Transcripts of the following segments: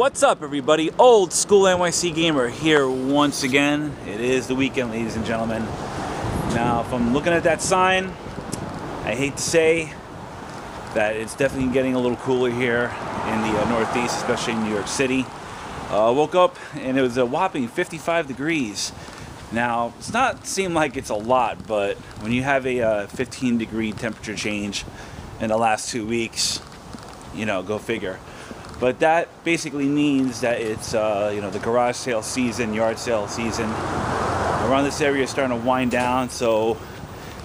What's up, everybody? Old School NYC Gamer here once again. It is the weekend, ladies and gentlemen. Now, if I'm looking at that sign, I hate to say that it's definitely getting a little cooler here in the Northeast, especially in New York City. I woke up and it was a whopping 55 degrees. Now, it's not seem like it's a lot, but when you have a 15-degree temperature change in the last 2 weeks, you know, go figure. But that basically means that it's, you know, the garage sale season, yard sale season around this area is starting to wind down. So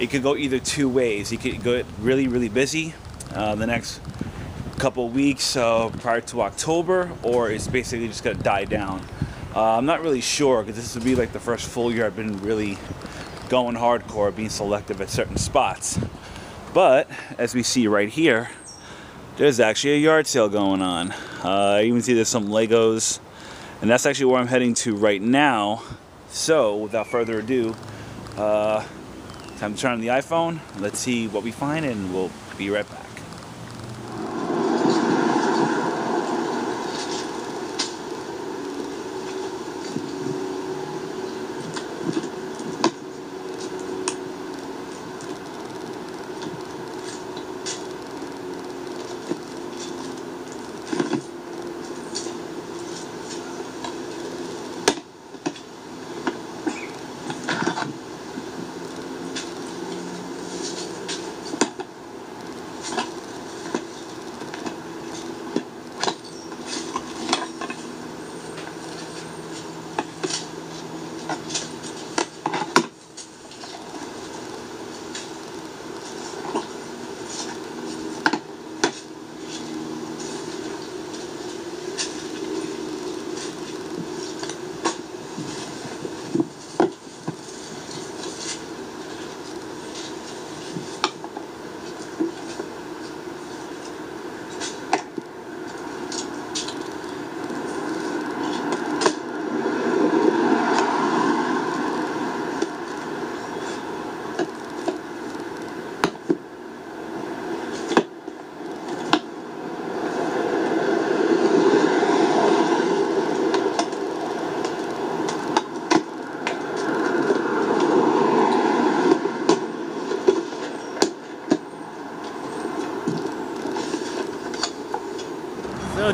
it could go either two ways. It could get really, really busy the next couple of weeks prior to October, or it's basically just going to die down. I'm not really sure, because this would be like the first full year I've been really going hardcore, being selective at certain spots. But as we see right here, there's actually a yard sale going on. You even see there's some Legos, and that's actually where I'm heading to right now. So without further ado, time to turn on the iPhone. Let's see what we find, and we'll be right back.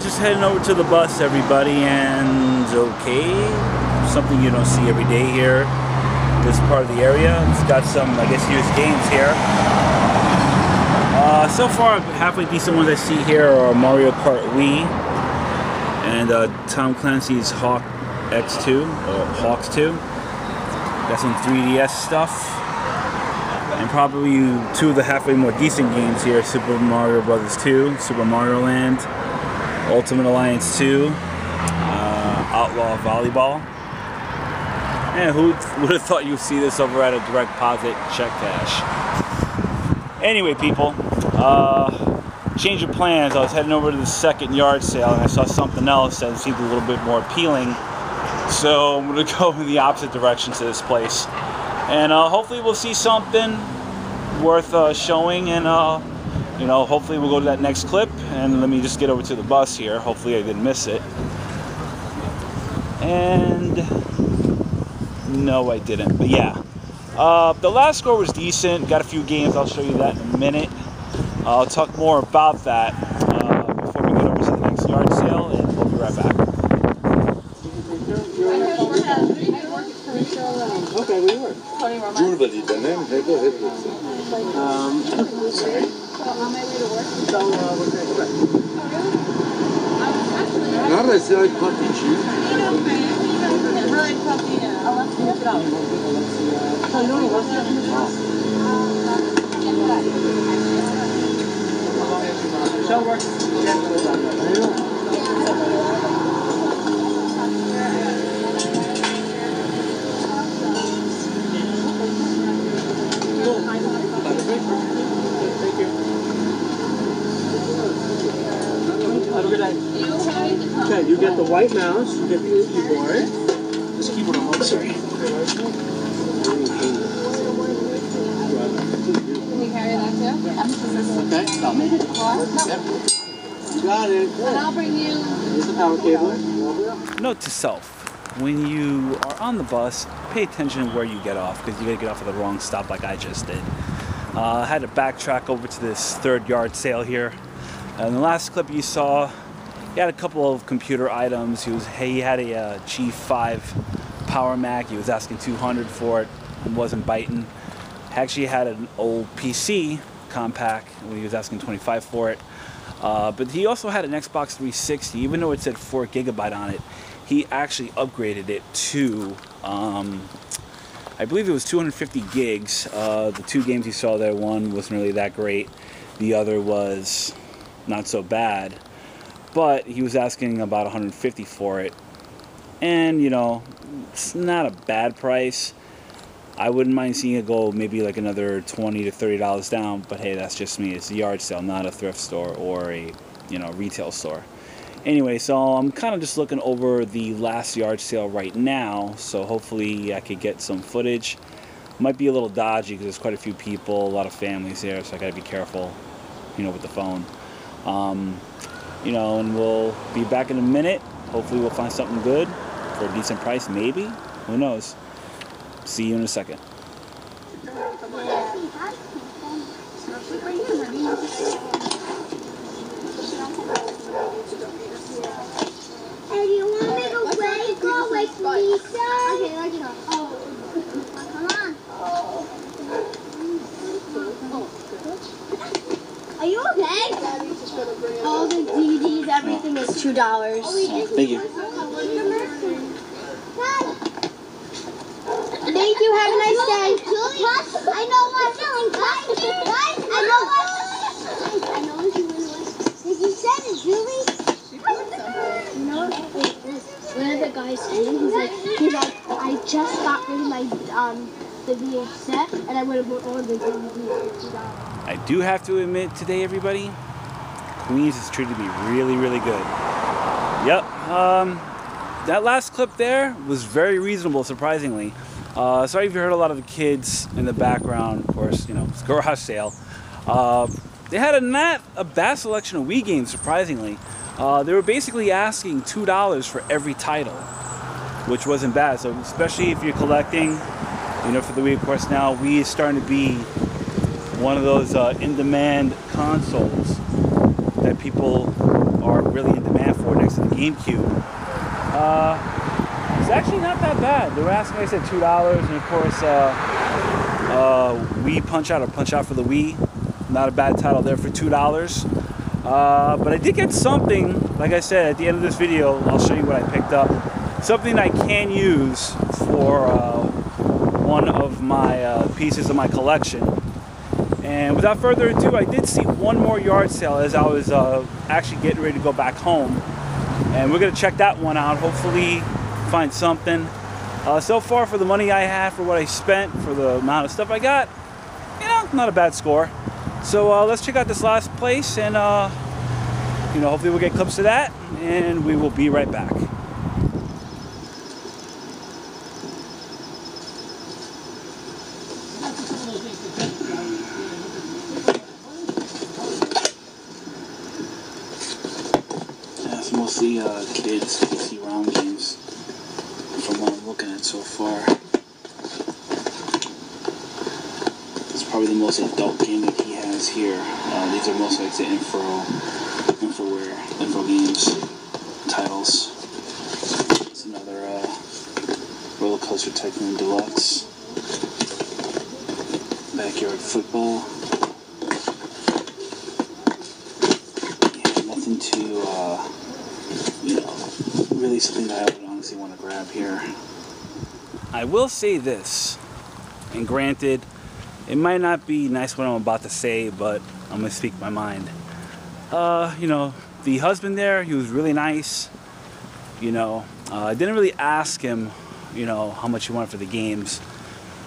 Just heading over to the bus, everybody, and okay, something you don't see every day here, this part of the area. It's got some, I guess, used games here. So far, halfway decent ones I see here are Mario Kart Wii and Tom Clancy's Hawks 2. Got some 3DS stuff, and probably two of the halfway more decent games here: Super Mario Bros. 2, Super Mario Land, Ultimate Alliance 2, Outlaw Volleyball. And who would have thought you'd see this over at a direct deposit check cash? Anyway, people, change of plans. I was heading over to the second yard sale and I saw something else that seemed a little bit more appealing. So I'm going to go in the opposite direction to this place. And hopefully we'll see something worth showing, and you know, hopefully we'll go to that next clip. And let me just get over to the bus here. Hopefully I didn't miss it. And no, I didn't. But yeah, the last score was decent. Got a few games. I'll show you that in a minute. I'll talk more about that before we get over to the next yard sale, and we'll be right back. Okay, we were. Sorry. Okay, you get the white mouse, you get the keyboard. This keyboard I'm sorry. Can you carry that too? Okay, stop me. Yep. Got it. Good. And I'll bring you... Here's the power cable. Note to self. When you are on the bus, pay attention where you get off, because you gotta get off at the wrong stop like I just did. I had to backtrack over to this third yard sale here. And the last clip you saw, he had a couple of computer items. He had a G5 Power Mac. He was asking $200 for it and wasn't biting. He actually had an old PC compact when he was asking $25 for it. But he also had an Xbox 360, even though it said 4 GB on it. He actually upgraded it to, I believe it was 250 gigs. The two games you saw there, one wasn't really that great. The other was not so bad. But he was asking about $150 for it. And, you know, it's not a bad price. I wouldn't mind seeing it go maybe like another $20 to $30 down. But hey, that's just me. It's a yard sale, not a thrift store or a, you know, retail store. Anyway, so I'm kind of just looking over the last yard sale right now, so hopefully I could get some footage. Might be a little dodgy because there's quite a few people, a lot of families here, so I gotta be careful, you know, with the phone. You know, and we'll be back in a minute. Hopefully we'll find something good for a decent price, maybe. Who knows? See you in a second. $2. Thank you. Thank you. Have a nice day. I know what feeling. I know what. I know what you did. You said it, Julie. You know what? One of the guys said he's like, I just got rid of my the VH set, and I would have bought all the DVDs. I do have to admit today, everybody, Queens has treated me really, really good. Yep, that last clip there was very reasonable, surprisingly. Sorry if you heard a lot of the kids in the background, of course, you know, it's a garage sale. They had a vast selection of Wii games, surprisingly. They were basically asking $2 for every title, which wasn't bad, so especially if you're collecting, you know, for the Wii, of course, now Wii is starting to be one of those in-demand consoles that people are really in demand for next to the GameCube. It's actually not that bad. They were asking, like I said, $2, and of course, Wii Punch-Out or Punch-Out for the Wii. Not a bad title there for $2. But I did get something, like I said, at the end of this video, I'll show you what I picked up. Something I can use for one of my pieces of my collection. And without further ado, I did see one more yard sale as I was actually getting ready to go back home. And we're gonna check that one out, hopefully find something. So far for the money I had, for what I spent, for the amount of stuff I got, you know, not a bad score. So let's check out this last place and, you know, hopefully we'll get clips of that and we will be right back. Mostly kids PC-ROM games from what I'm looking at so far. It's probably the most adult game that he has here. These are mostly like the info games titles. It's another Roller Coaster Tycoon Deluxe, Backyard Football. Something that I would honestly want to grab here. I will say this, and granted, it might not be nice what I'm about to say, but I'm gonna speak my mind. You know, the husband there, he was really nice. You know, I didn't really ask him, you know, how much he wanted for the games.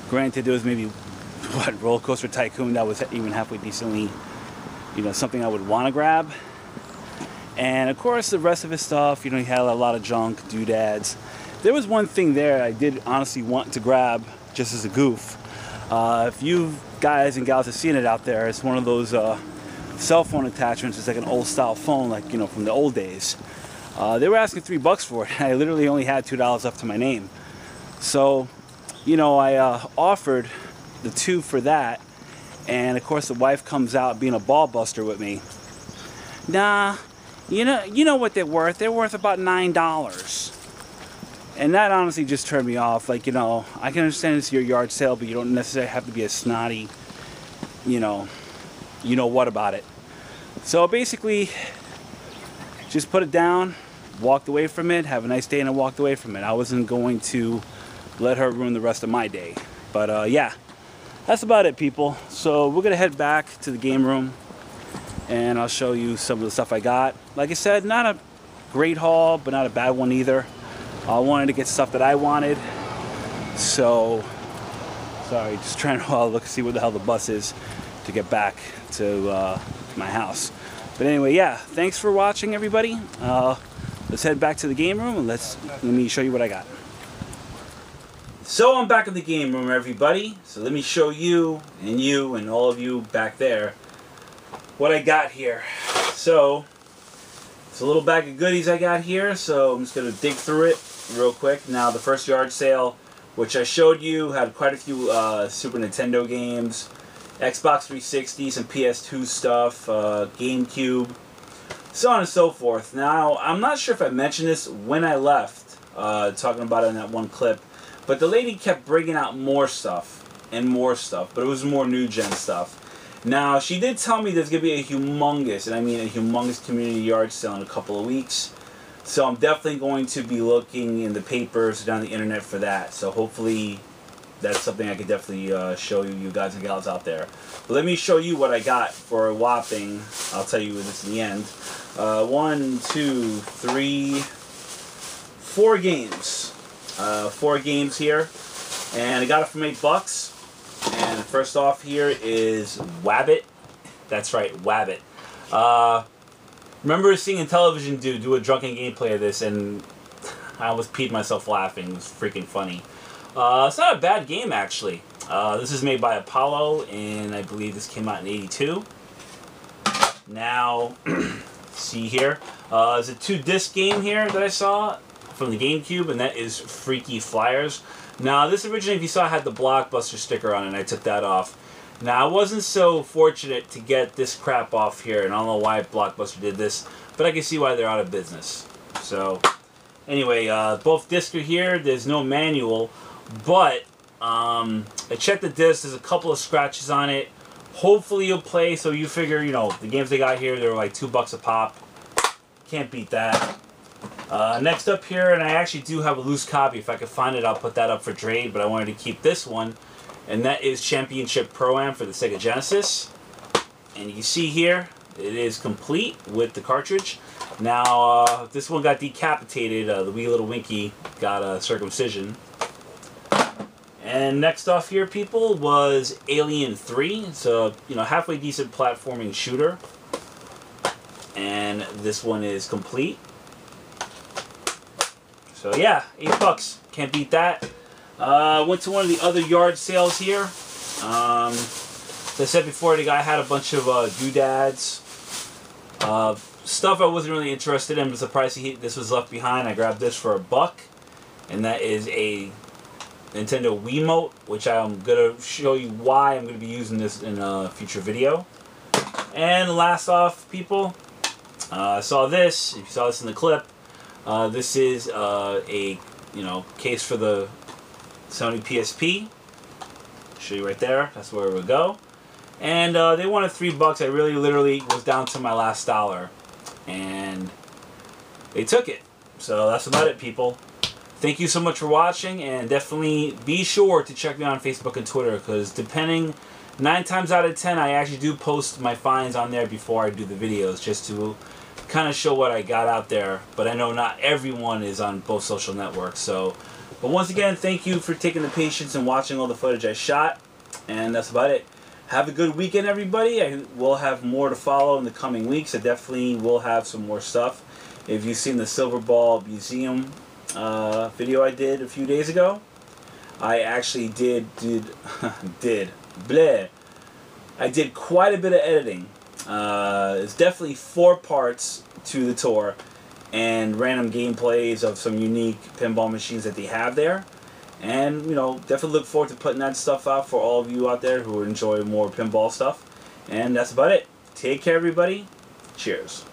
Granted, there was maybe what Roller Coaster Tycoon that was even halfway decently, you know, something I would want to grab. And of course the rest of his stuff, you know, he had a lot of junk, doodads. There was one thing there I did honestly want to grab just as a goof. If you guys and gals have seen it out there, it's one of those cell phone attachments. It's like an old style phone, like, you know, from the old days. They were asking $3 for it. I literally only had $2 up to my name. So, you know, I offered the $2 for that. And of course the wife comes out being a ball buster with me. Nah, you know what they're worth. They're worth about $9. And that honestly just turned me off. Like, you know, I can understand it's your yard sale, but you don't necessarily have to be a snotty, you know what about it. So basically, just put it down, walked away from it, have a nice day, and I walked away from it. I wasn't going to let her ruin the rest of my day. But yeah, that's about it, people. So we're gonna head back to the game room and I'll show you some of the stuff I got. Like I said, not a great haul, but not a bad one either. I wanted to get stuff that I wanted, so sorry, just trying to look and see where the hell the bus is to get back to my house. But anyway, yeah, thanks for watching, everybody. Let's head back to the game room and let me show you what I got. So I'm back in the game room, everybody. So let me show you and all of you back there what I got here. So it's a little bag of goodies I got here, so I'm just gonna dig through it real quick. Now, the first yard sale, which I showed you, had quite a few Super Nintendo games, Xbox 360, some PS2 stuff, GameCube, so on and so forth. Now, I'm not sure if I mentioned this when I left, talking about it in that one clip, but the lady kept bringing out more stuff and more stuff, but it was more new gen stuff. Now, she did tell me there's going to be a humongous, and I mean a humongous community yard sale in a couple of weeks. So I'm definitely going to be looking in the papers, down the internet for that. So hopefully that's something I could definitely show you guys and gals out there. But let me show you what I got for a whopping, I'll tell you this in the end. 4 games. 4 games here. And I got it from $8. And first off here is Wabbit. That's right, Wabbit. Remember seeing a television dude do a drunken gameplay of this, and I almost peed myself laughing. It was freaking funny. It's not a bad game, actually. This is made by Apollo, and I believe this came out in '82. Now, see here. There's a 2-disc game here that I saw from the GameCube, and that is Freaky Flyers. Now, this originally, if you saw, had the Blockbuster sticker on it, and I took that off. Now, I wasn't so fortunate to get this crap off here, and I don't know why Blockbuster did this, but I can see why they're out of business. So, anyway, both discs are here. There's no manual, but I checked the disc. There's a couple of scratches on it. Hopefully, you'll play, so you figure, you know, the games they got here, they were like $2 a pop. Can't beat that. Next up here, and I actually do have a loose copy. If I could find it, I'll put that up for trade, but I wanted to keep this one. And that is Championship Pro-Am for the Sega Genesis. And you can see here, it is complete with the cartridge. Now, this one got decapitated. The wee little winky got a circumcision. And next off here, people, was Alien 3. It's a, you know, halfway decent platforming shooter. And this one is complete. So yeah, $8. Can't beat that. Went to one of the other yard sales here. As I said before, the guy had a bunch of doodads. Stuff I wasn't really interested in, but surprised this was left behind. I grabbed this for $1. And that is a Nintendo Wiimote, which I'm going to show you why I'm going to be using this in a future video. And last off, people, I saw this. If you saw this in the clip. This is a, you know, case for the Sony PSP. Show you right there. That's where it would go. And they wanted $3. I really literally was down to my last dollar. And they took it. So that's about it, people. Thank you so much for watching. And definitely be sure to check me on Facebook and Twitter. Because depending, 9 times out of 10, I actually do post my finds on there before I do the videos. Just to kind of show what I got out there, but I know not everyone is on both social networks. So, but once again, thank you for taking the patience and watching all the footage I shot, and that's about it. Have a good weekend, everybody. I will have more to follow in the coming weeks. I definitely will have some more stuff. If you've seen the Silver Ball Museum video I did a few days ago, I actually did I did quite a bit of editing. It's definitely four parts to the tour and random gameplays of some unique pinball machines that they have there. And, you know, definitely look forward to putting that stuff out for all of you out there who enjoy more pinball stuff. And that's about it. Take care, everybody. Cheers.